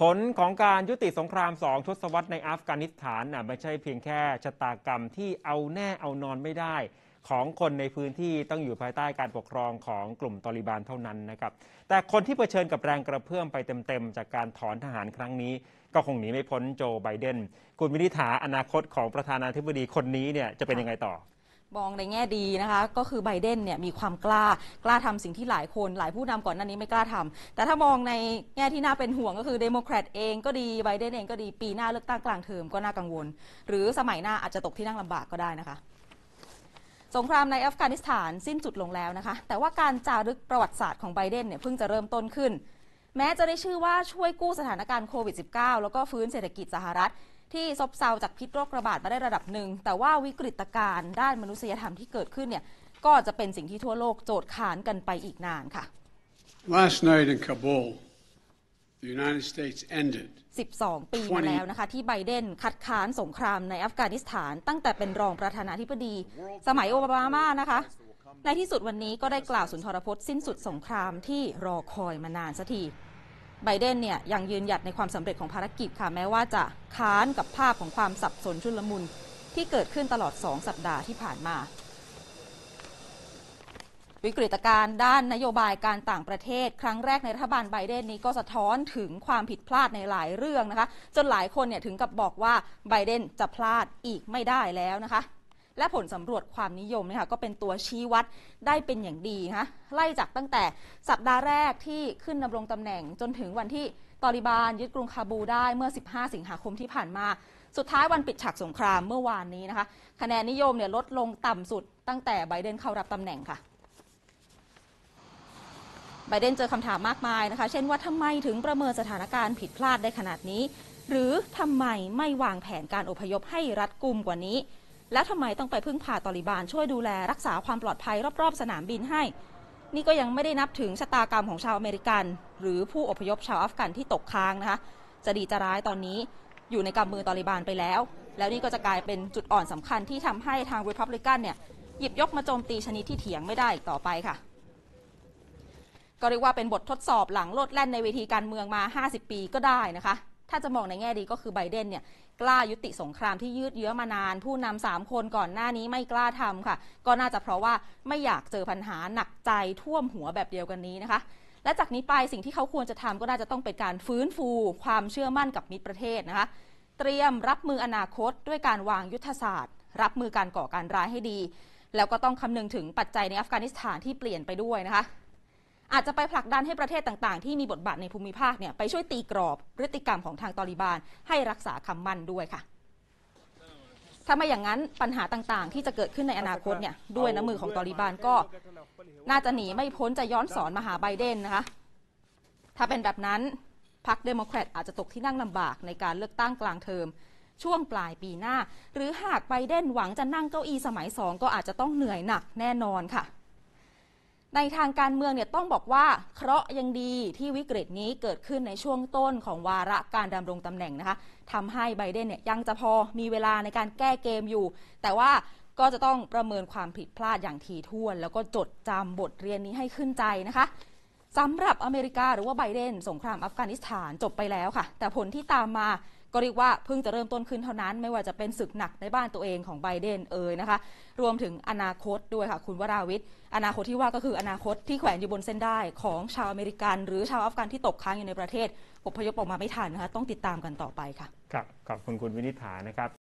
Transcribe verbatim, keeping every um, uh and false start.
ผลของการยุติสงครามสองทศวรรษในอัฟกานิสถานน่ะไม่ใช่เพียงแค่ชะตากรรมที่เอาแน่เอานอนไม่ได้ของคนในพื้นที่ต้องอยู่ภายใต้การปกครองของกลุ่มตอลิบานเท่านั้นนะครับแต่คนที่เผชิญกับแรงกระเพื่อมไปเต็มๆจากการถอนทหารครั้งนี้ก็คงหนีไม่พ้นโจไบเดนคุณวินิษฐาอนาคตของประธานาธิบดีคนนี้เนี่ยจะเป็นยังไงต่อมองในแง่ดีนะคะก็คือไบเดนเนี่ยมีความกล้ากล้าทำสิ่งที่หลายคนหลายผู้นำก่อนหน้านี้ไม่กล้าทำแต่ถ้ามองในแง่ที่น่าเป็นห่วงก็คือเดโมแครตเองก็ดีไบเดนเองก็ดีปีหน้าเลือกตั้งกลางเทอมก็น่ากังวลหรือสมัยหน้าอาจจะตกที่นั่งลำบากก็ได้นะคะสงครามในอัฟกานิสถานสิ้นสุดลงแล้วนะคะแต่ว่าการจารึกประวัติศาสตร์ของไบเดนเนี่ยเพิ่งจะเริ่มต้นขึ้นแม้จะได้ชื่อว่าช่วยกู้สถานการณ์โควิด สิบเก้า แล้วก็ฟื้นเศรษฐกิจสหรัฐที่ซบเซาจากพิษโรคระบาดมาได้ระดับหนึ่งแต่ว่าวิกฤตการณ์ด้านมนุษยธรรมที่เกิดขึ้นเนี่ยก็จะเป็นสิ่งที่ทั่วโลกโจทย์ขานกันไปอีกนานค่ะ Last night in Kabul, the United States ended สิบสองปีมาแล้วนะคะที่ไบเดนคัดค้านสงครามในอัฟกานิสถานตั้งแต่เป็นรองประธานาธิบดีสมัยโอบามานะคะในที่สุดวันนี้ก็ได้กล่าวสุนทรพจน์สิ้นสุดสงครามที่รอคอยมานานสักทีไบเดนเนี่ยยังยืนหยัดในความสำเร็จของภารกิจค่ะแม้ว่าจะค้านกับภาพของความสับสนชุลมุนที่เกิดขึ้นตลอดสองสัปดาห์ที่ผ่านมาวิกฤตการณ์ด้านนโยบายการต่างประเทศครั้งแรกในรัฐบาลไบเดนนี้ก็สะท้อนถึงความผิดพลาดในหลายเรื่องนะคะจนหลายคนเนี่ยถึงกับบอกว่าไบเดนจะพลาดอีกไม่ได้แล้วนะคะและผลสำรวจความนิยมเนี่ยค่ะก็เป็นตัวชี้วัดได้เป็นอย่างดีนะไล่จากตั้งแต่สัปดาห์แรกที่ขึ้นดำรงตำแหน่งจนถึงวันที่ตอลิบานยึดกรุงคาบูได้เมื่อสิบห้าสิงหาคมที่ผ่านมาสุดท้ายวันปิดฉากสงครามเมื่อวานนี้นะคะคะแนนนิยมเนี่ยลดลงต่ำสุดตั้งแต่ไบเดนเข้ารับตำแหน่งค่ะไบเดนเจอคำถามมากมายนะคะเช่นว่าทำไมถึงประเมินสถานการณ์ผิดพลาดได้ขนาดนี้หรือทำไมไม่วางแผนการอพยพให้รัดกุมกว่านี้แล้วทำไมต้องไปพึ่งพาตอลิบานช่วยดูแลรักษาความปลอดภัยรอบๆสนามบินให้นี่ก็ยังไม่ได้นับถึงชะตากรรมของชาวอเมริกันหรือผู้อพยพชาวอัฟกันที่ตกค้างนะคะจะดีจะร้ายตอนนี้อยู่ในกำมือตอลิบานไปแล้วแล้วนี่ก็จะกลายเป็นจุดอ่อนสำคัญที่ทำให้ทางรีพับลิกันเนี่ยหยิบยกมาโจมตีชนิดที่เถียงไม่ได้อีกต่อไปค่ะก็เรียกว่าเป็นบททดสอบหลังโลดแล่นในเวทีการเมืองมาห้าสิบปีก็ได้นะคะถ้าจะมองในแง่ดีก็คือไบเดนเนี่ยกล้ายุติสงครามที่ยืดเยื้อมานานผู้นำสามคนก่อนหน้านี้ไม่กล้าทำค่ะก็น่าจะเพราะว่าไม่อยากเจอปัญหาหนักใจท่วมหัวแบบเดียวกันนี้นะคะและจากนี้ไปสิ่งที่เขาควรจะทำก็น่าจะต้องเป็นการฟื้นฟูความเชื่อมั่นกับมิตรประเทศนะคะเตรียมรับมืออนาคตด้วยการวางยุทธศาสตร์รับมือการก่อการร้ายให้ดีแล้วก็ต้องคำนึงถึงปัจจัยในอัฟกานิสถานที่เปลี่ยนไปด้วยนะคะอาจจะไปผลักดันให้ประเทศต่างๆที่มีบทบาทในภูมิภาคเนี่ยไปช่วยตีกรอบพฤติกรรมของทางตอลิบานให้รักษาคำมั่นด้วยค่ะถ้าไม่อย่างนั้นปัญหาต่างๆที่จะเกิดขึ้นในอนาคตเนี่ยด้วยน้ำมือของตอลิบานก็น่าจะหนีไม่พ้นจะย้อนสอนมาหาไบเดนนะคะถ้าเป็นแบบนั้นพรรคเดโมแครตอาจจะตกที่นั่งลำบากในการเลือกตั้งกลางเทอมช่วงปลายปีหน้าหรือหากไบเดนหวังจะนั่งเก้าอี้สมัยสองก็อาจจะต้องเหนื่อยหนักแน่นอนค่ะในทางการเมืองเนี่ยต้องบอกว่าเคราะห์ยังดีที่วิกฤตนี้เกิดขึ้นในช่วงต้นของวาระการดำรงตำแหน่งนะคะทำให้ไบเดนเนี่ยยังจะพอมีเวลาในการแก้เกมอยู่แต่ว่าก็จะต้องประเมินความผิดพลาดอย่างถี่ถ้วนแล้วก็จดจำบทเรียนนี้ให้ขึ้นใจนะคะสำหรับอเมริกาหรือว่าไบเดนสงครามอัฟกานิสถานจบไปแล้วค่ะแต่ผลที่ตามมาก็เรียกว่าเพิ่งจะเริ่มต้นขึ้นเท่านั้นไม่ว่าจะเป็นศึกหนักในบ้านตัวเองของไบเดนเอ่ยนะคะรวมถึงอนาคตด้วยค่ะคุณวราวิทย์อนาคตที่ว่าก็คืออนาคตที่แขวนอยู่บนเส้นได้ของชาวอเมริกันหรือชาวอัฟกันที่ตกค้างอยู่ในประเทศอพยพออกมาไม่ทันนะคะต้องติดตามกันต่อไปค่ะครับขอบคุณคุณวินิษฐานะครับ